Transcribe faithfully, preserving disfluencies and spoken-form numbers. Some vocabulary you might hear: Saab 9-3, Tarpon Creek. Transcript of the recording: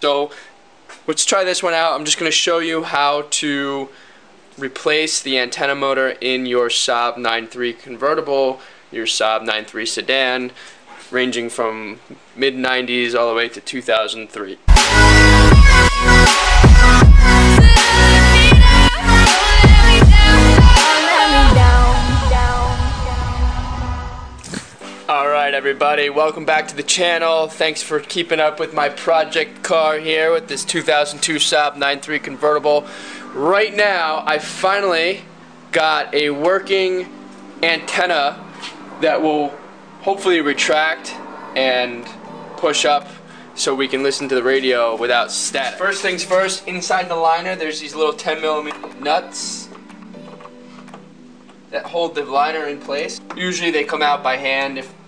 So let's try this one out. I'm just going to show you how to replace the antenna motor in your Saab nine three convertible, your Saab nine three sedan, ranging from mid nineties all the way to two thousand three. Alright everybody, welcome back to the channel. Thanks for keeping up with my project car here with this two thousand two Saab nine three convertible. Right now, I finally got a working antenna that will hopefully retract and push up so we can listen to the radio without static. First things first, inside the liner there's these little ten millimeter nuts that hold the liner in place. Usually they come out by hand if